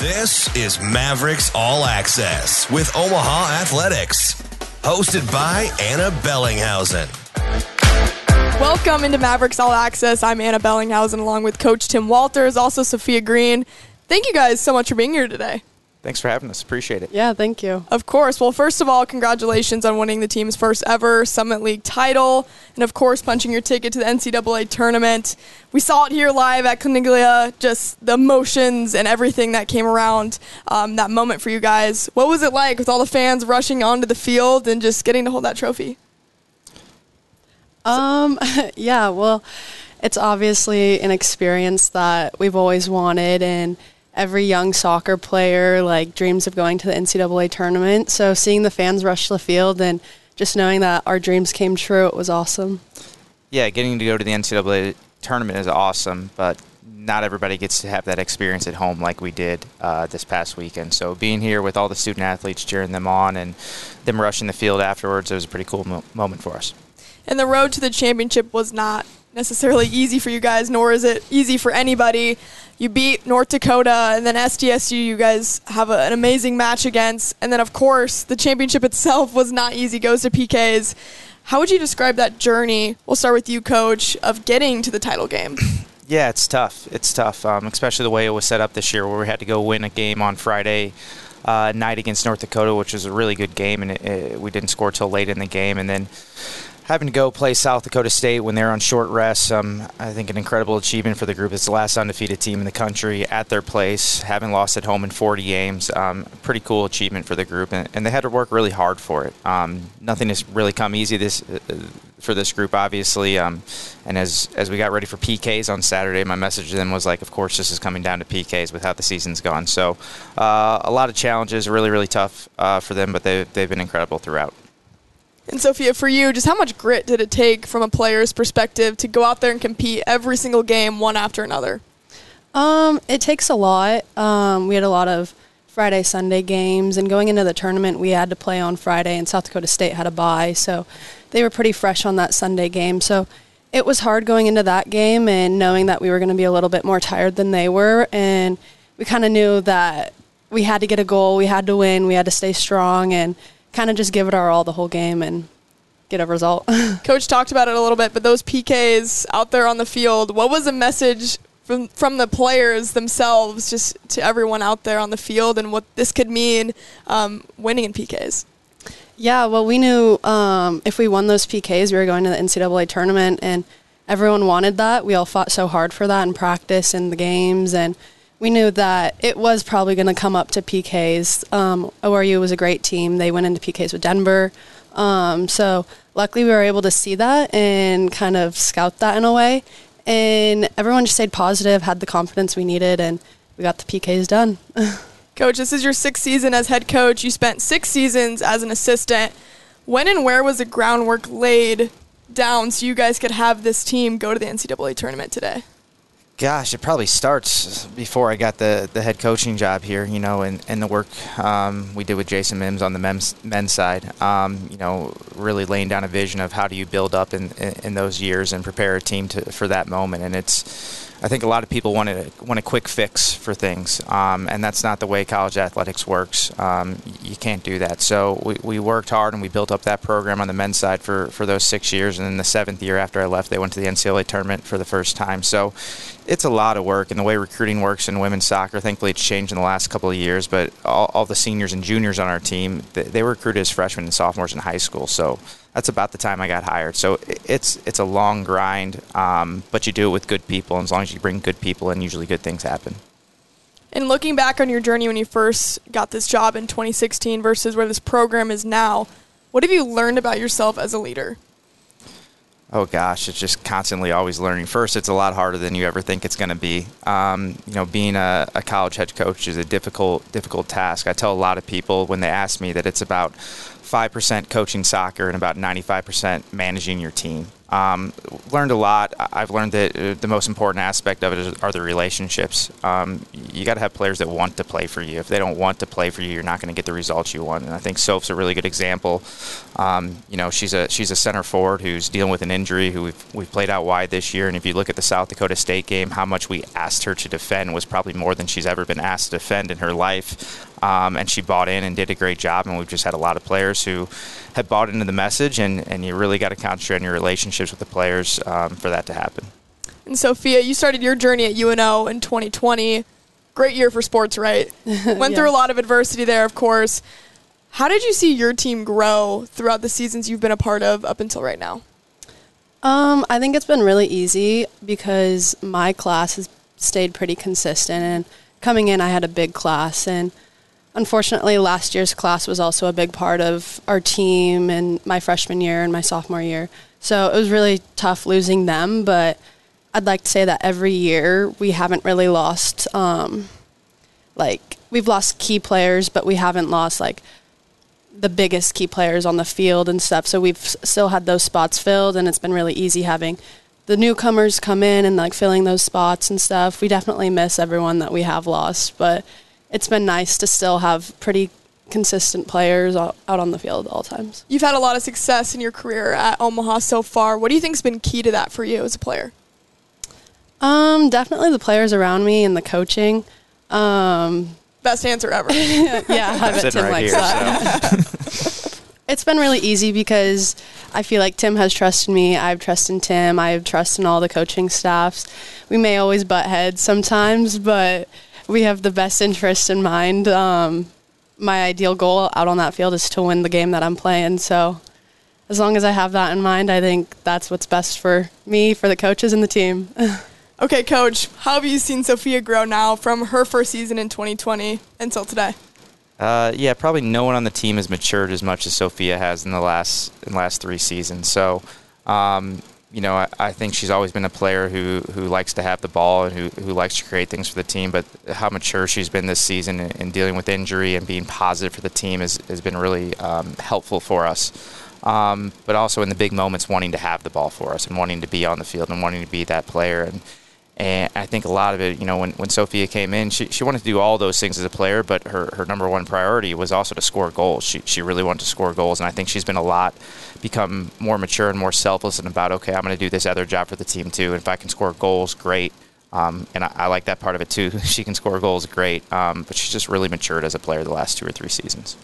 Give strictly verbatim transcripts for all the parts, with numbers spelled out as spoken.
This is Mavericks All Access with Omaha Athletics, hosted by Anna Bellinghausen. Welcome into Mavericks All Access. I'm Anna Bellinghausen along with Coach Tim Walters, also Sophia Green. Thank you guys so much for being here today. Thanks for having us. Appreciate it. Yeah, thank you. Of course. Well, first of all, congratulations on winning the team's first ever Summit League title and, of course, punching your ticket to the N C double A tournament. We saw it here live at Caniglia, just the emotions and everything that came around um, that moment for you guys. What was it like with all the fans rushing onto the field and just getting to hold that trophy? Um, yeah, well, it's obviously an experience that we've always wanted, and every young soccer player like dreams of going to the N C double A tournament. So seeing the fans rush the field and just knowing that our dreams came true, it was awesome. Yeah, getting to go to the N C double A tournament is awesome, but not everybody gets to have that experience at home like we did uh, this past weekend. So being here with all the student athletes cheering them on and them rushing the field afterwards, it was a pretty cool mo- moment for us. And the road to the championship was not necessarily easy for you guys, nor is it easy for anybody. You beat North Dakota, and then S D S U you guys have a, an amazing match against, and then of course the championship itself was not easy, goes to P Ks. How would you describe that journey? We'll start with you, Coach, of getting to the title game. Yeah, it's tough. It's tough, um, especially the way it was set up this year, where we had to go win a game on Friday uh, night against North Dakota, which was a really good game, and it, it, we didn't score till late in the game, and then having to go play South Dakota State when they're on short rest, um, I think an incredible achievement for the group. It's the last undefeated team in the country at their place, having lost at home in forty games. Um, pretty cool achievement for the group, and, and they had to work really hard for it. Um, nothing has really come easy this uh, for this group, obviously. Um, and as as we got ready for P Ks on Saturday, my message to them was like, of course, this is coming down to P Ks with how the season's gone. So uh, a lot of challenges, really, really tough uh, for them, but they they've been incredible throughout. And, Sophia, for you, just how much grit did it take from a player's perspective to go out there and compete every single game, one after another? Um, it takes a lot. Um, we had a lot of Friday, Sunday games, and going into the tournament, we had to play on Friday, and South Dakota State had a bye, so they were pretty fresh on that Sunday game. So it was hard going into that game and knowing that we were going to be a little bit more tired than they were, and we kind of knew that we had to get a goal, we had to win, we had to stay strong, and kind of just give it our all the whole game and get a result. Coach talked about it a little bit, but those P Ks out there on the field, what was the message from from the players themselves, just to everyone out there on the field, and what this could mean um, winning in P Ks? Yeah, well, we knew um, if we won those P Ks, we were going to the N C double A tournament, and everyone wanted that. We all fought so hard for that in practice and the games, and we knew that it was probably going to come up to P Ks. Um, O R U was a great team. They went into P Ks with Denver. Um, so luckily we were able to see that and kind of scout that in a way. And everyone just stayed positive, had the confidence we needed, and we got the P Ks done. Coach, this is your sixth season as head coach. You spent six seasons as an assistant. When and where was the groundwork laid down so you guys could have this team go to the N C double A tournament today? Gosh, it probably starts before I got the, the head coaching job here, you know, and, and the work um, we did with Jason Mims on the men's, men's side, um, you know, really laying down a vision of how do you build up in, in, in those years and prepare a team to, for that moment. And it's, I think a lot of people want a, want a quick fix for things, um, and that's not the way college athletics works. Um, you can't do that. So we, we worked hard and we built up that program on the men's side for, for those six years, and then the seventh year after I left, they went to the N C double A tournament for the first time. So it's a lot of work, and the way recruiting works in women's soccer, thankfully it's changed in the last couple of years, but all, all the seniors and juniors on our team, they, they were recruited as freshmen and sophomores in high school, so that's about the time I got hired. So it's it's a long grind, um, but you do it with good people, and as long as you bring good people in, usually good things happen. And looking back on your journey when you first got this job in twenty sixteen versus where this program is now, what have you learned about yourself as a leader? Oh, gosh, it's just constantly always learning. First, it's a lot harder than you ever think it's going to be. Um, you know, being a, a college head coach is a difficult, difficult task. I tell a lot of people when they ask me that it's about five percent coaching soccer and about ninety-five percent managing your team. Um, learned a lot. I've learned that the most important aspect of it is, are the relationships. Um, you got to have players that want to play for you. If they don't want to play for you, you're not going to get the results you want. And I think Soph's a really good example. Um, you know, she's a she's a center forward who's dealing with an injury, who we've, we've played out wide this year. And if you look at the South Dakota State game, how much we asked her to defend was probably more than she's ever been asked to defend in her life. Um, and she bought in and did a great job. And we've just had a lot of players who have bought into the message, and, and you really got to concentrate on your relationships with the players um, for that to happen. And Sophia, you started your journey at U N O in twenty twenty. Great year for sports, right? Went yes. through a lot of adversity there, of course. How did you see your team grow throughout the seasons you've been a part of up until right now? Um, I think it's been really easy because my class has stayed pretty consistent. And coming in, I had a big class, and unfortunately, last year's class was also a big part of our team and my freshman year and my sophomore year. So it was really tough losing them, but I'd like to say that every year we haven't really lost, um, like, we've lost key players, but we haven't lost, like, the biggest key players on the field and stuff. So we've still had those spots filled, and it's been really easy having the newcomers come in and, like, filling those spots and stuff. We definitely miss everyone that we have lost, but it's been nice to still have pretty consistent players out on the field at all times. You've had a lot of success in your career at Omaha so far. What do you think has been key to that for you as a player? Um, definitely the players around me and the coaching. Um, Best answer ever. Yeah, I bet Tim right likes here, that. So. It's been really easy because I feel like Tim has trust in me. I have trust in Tim. I have trust in all the coaching staffs. We may always butt heads sometimes, but we have the best interest in mind. Um, my ideal goal out on that field is to win the game that I'm playing. So as long as I have that in mind, I think that's what's best for me, for the coaches and the team. Okay, Coach, how have you seen Sophia grow now from her first season in twenty twenty until today? Uh, yeah, probably no one on the team has matured as much as Sophia has in the last in the last three seasons. So, um You know, I, I think she's always been a player who, who likes to have the ball and who, who likes to create things for the team. But how mature she's been this season in, in dealing with injury and being positive for the team has, has been really um, helpful for us. Um, but also in the big moments, wanting to have the ball for us and wanting to be on the field and wanting to be that player. And and I think a lot of it, you know, when, when Sophia came in, she, she wanted to do all those things as a player. But her, her number one priority was also to score goals. She she really wanted to score goals. And I think she's been a lot become more mature and more selfless and about, okay, I'm going to do this other job for the team too. And if I can score goals, great. Um, and I, I like that part of it too. She can score goals, great. Um, but she's just really matured as a player the last two or three seasons.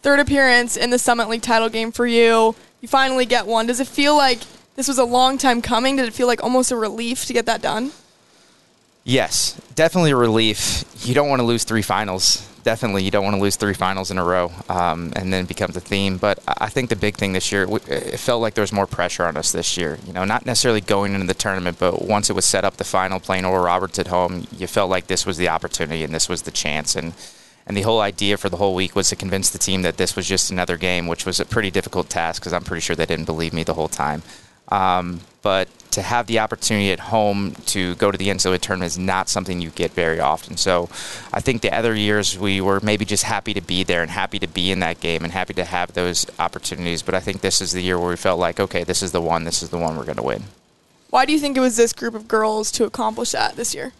Third appearance in the Summit League title game for you. You finally get one. Does it feel like this was a long time coming? Did it feel like almost a relief to get that done? Yes, definitely a relief. You don't want to lose three finals. Definitely, you don't want to lose three finals in a row, um, and then it becomes a theme. But I think the big thing this year, it felt like there was more pressure on us this year. You know, not necessarily going into the tournament, but once it was set up, the final, playing Oral Roberts at home, you felt like this was the opportunity and this was the chance. And and the whole idea for the whole week was to convince the team that this was just another game, which was a pretty difficult task because I'm pretty sure they didn't believe me the whole time. Um, but to have the opportunity at home to go to the N C double A tournament is not something you get very often. So I think the other years we were maybe just happy to be there and happy to be in that game and happy to have those opportunities. But I think this is the year where we felt like, okay, this is the one, this is the one we're going to win. Why do you think it was this group of girls to accomplish that this year?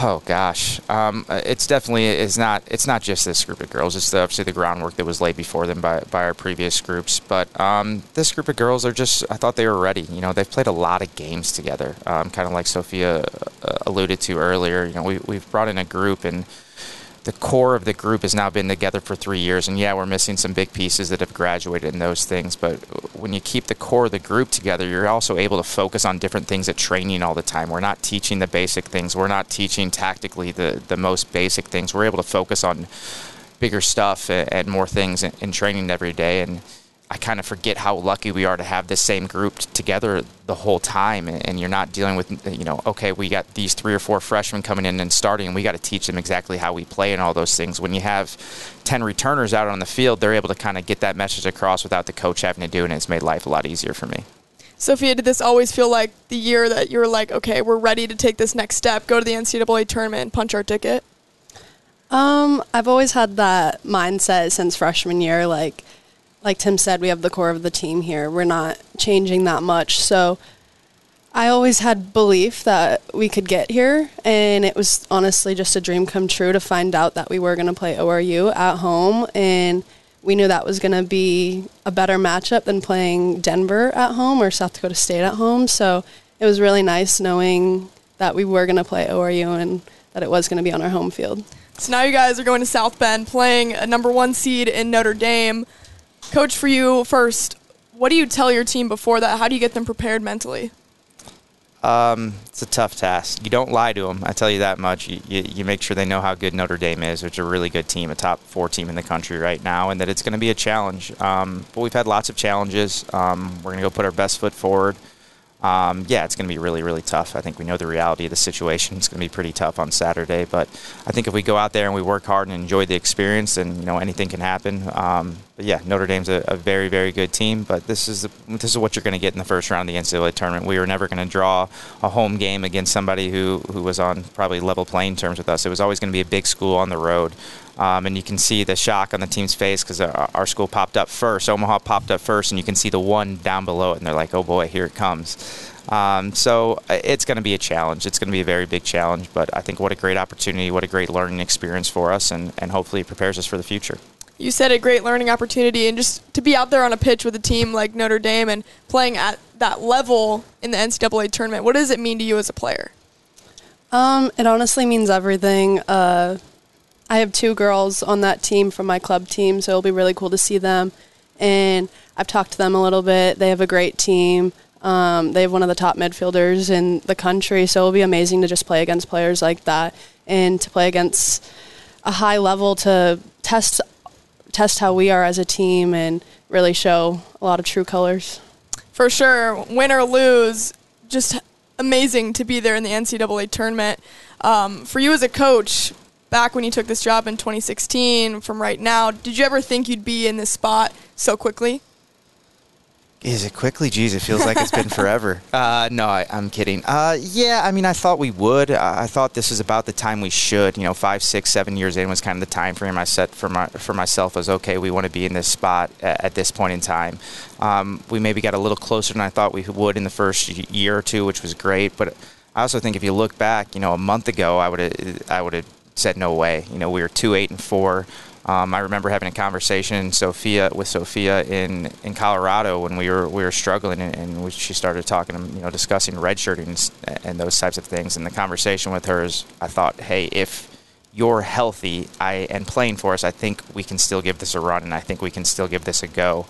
Oh gosh, um, it's definitely it's not it's not just this group of girls. It's the, obviously the groundwork that was laid before them by by our previous groups. But um, this group of girls are just I thought they were ready. You know, they've played a lot of games together. Um, kind of like Sophia alluded to earlier. You know, we we've brought in a group and the core of the group has now been together for three years. And yeah, we're missing some big pieces that have graduated in those things. But when you keep the core of the group together, you're also able to focus on different things at training all the time. We're not teaching the basic things. We're not teaching tactically the, the most basic things. We're able to focus on bigger stuff and, and more things in, in training every day. And I kind of forget how lucky we are to have this same group t- together the whole time. And, and you're not dealing with, you know, okay, we got these three or four freshmen coming in and starting, and we got to teach them exactly how we play and all those things. When you have ten returners out on the field, they're able to kind of get that message across without the coach having to do it, and it's made life a lot easier for me. Sophia, did this always feel like the year that you were like, okay, we're ready to take this next step, go to the N C double A tournament and punch our ticket? Um, I've always had that mindset since freshman year. Like, like Tim said, we have the core of the team here. We're not changing that much. So I always had belief that we could get here, and it was honestly just a dream come true to find out that we were going to play O R U at home, and we knew that was going to be a better matchup than playing Denver at home or South Dakota State at home. So it was really nice knowing that we were going to play O R U and that it was going to be on our home field. So now you guys are going to South Bend, playing a number one seed in Notre Dame. Coach, for you first, what do you tell your team before that? How do you get them prepared mentally? Um, it's a tough task. You don't lie to them. I tell you that much. You, you, you make sure they know how good Notre Dame is, which is a really good team, a top four team in the country right now, and that it's going to be a challenge. Um, but we've had lots of challenges. Um, we're going to go put our best foot forward. Um, yeah, it's going to be really, really tough. I think we know the reality of the situation. It's going to be pretty tough on Saturday, but I think if we go out there and we work hard and enjoy the experience, then you know anything can happen. Um, but yeah, Notre Dame's a, a very, very good team. But this is the, this is what you're going to get in the first round of the N C double A tournament. We were never going to draw a home game against somebody who who was on probably level playing terms with us. It was always going to be a big school on the road. Um, and you can see the shock on the team's face because our, our school popped up first. Omaha popped up first, and you can see the one down below it, and they're like, oh, boy, here it comes. Um, so it's going to be a challenge. It's going to be a very big challenge, but I think what a great opportunity, what a great learning experience for us, and, and hopefully it prepares us for the future. You said a great learning opportunity, and just to be out there on a pitch with a team like Notre Dame and playing at that level in the N C double A tournament, what does it mean to you as a player? Um, it honestly means everything. Uh I have two girls on that team from my club team, so it'll be really cool to see them. And I've talked to them a little bit. They have a great team. Um, they have one of the top midfielders in the country, so it'll be amazing to just play against players like that and to play against a high level to test test how we are as a team and really show a lot of true colors. For sure. Win or lose, just amazing to be there in the N C double A tournament. Um, for you as a coach, back when you took this job in twenty sixteen from right now, did you ever think you'd be in this spot so quickly? Is it quickly? Geez, it feels like it's been forever. Uh, no, I, I'm kidding. Uh, yeah, I mean, I thought we would. Uh, I thought this was about the time we should. You know, five, six, seven years in was kind of the time frame I set for my for myself as, okay, we want to be in this spot at, at this point in time. Um, we maybe got a little closer than I thought we would in the first year or two, which was great. But I also think if you look back, you know, a month ago, I would have, I would have, said no way. You know, we were two, eight, and four. Um, I remember having a conversation Sophia with Sophia in, in Colorado when we were we were struggling, and, and we, she started talking, you know, discussing redshirting and, and those types of things. And the conversation with her is, I thought, hey, if you're healthy I and playing for us, I think we can still give this a run, and I think we can still give this a go.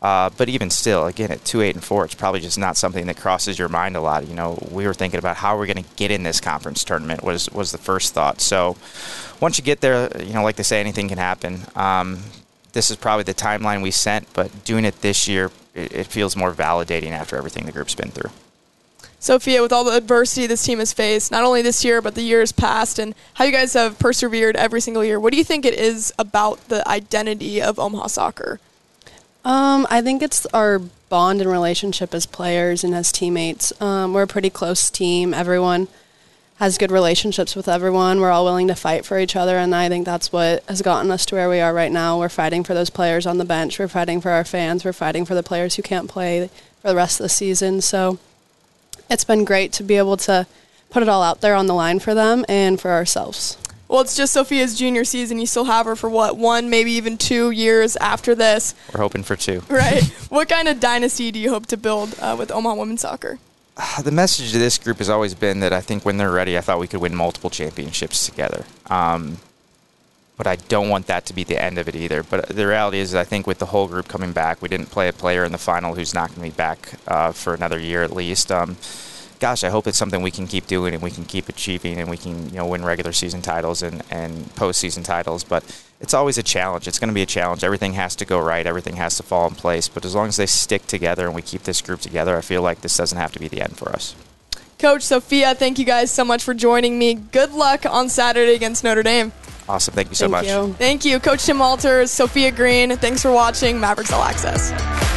Uh, but even still, again, at two, eight, and four, it's probably just not something that crosses your mind a lot. You know, we were thinking about how we're going to get in this conference tournament was was the first thought. So once you get there, you know, like they say, anything can happen. Um, this is probably the timeline we sent, but doing it this year, it, it feels more validating after everything the group's been through. Sophia, with all the adversity this team has faced, not only this year, but the years past, and how you guys have persevered every single year, what do you think it is about the identity of Omaha soccer? Um, I think it's our bond and relationship as players and as teammates. Um, we're a pretty close team. Everyone has good relationships with everyone. We're all willing to fight for each other, and I think that's what has gotten us to where we are right now. We're fighting for those players on the bench. We're fighting for our fans. We're fighting for the players who can't play for the rest of the season. So it's been great to be able to put it all out there on the line for them and for ourselves. Well, it's just Sophia's junior season. You still have her for, what, one, maybe even two years after this. We're hoping for two. Right. What kind of dynasty do you hope to build uh, with Omaha women's soccer? The message to this group has always been that I think when they're ready, I thought we could win multiple championships together. Um, but I don't want that to be the end of it either. But the reality is, I think with the whole group coming back, we didn't play a player in the final who's not going to be back uh, for another year at least. Um Gosh, I hope it's something we can keep doing and we can keep achieving and we can, you know, win regular season titles and, and postseason titles. But it's always a challenge. It's going to be a challenge. Everything has to go right. Everything has to fall in place. But as long as they stick together and we keep this group together, I feel like this doesn't have to be the end for us. Coach, Sophia, thank you guys so much for joining me. Good luck on Saturday against Notre Dame. Awesome. Thank you so much. Thank you. Thank you, Coach Tim Walters, Sophia Green. Thanks for watching Mavericks All Access.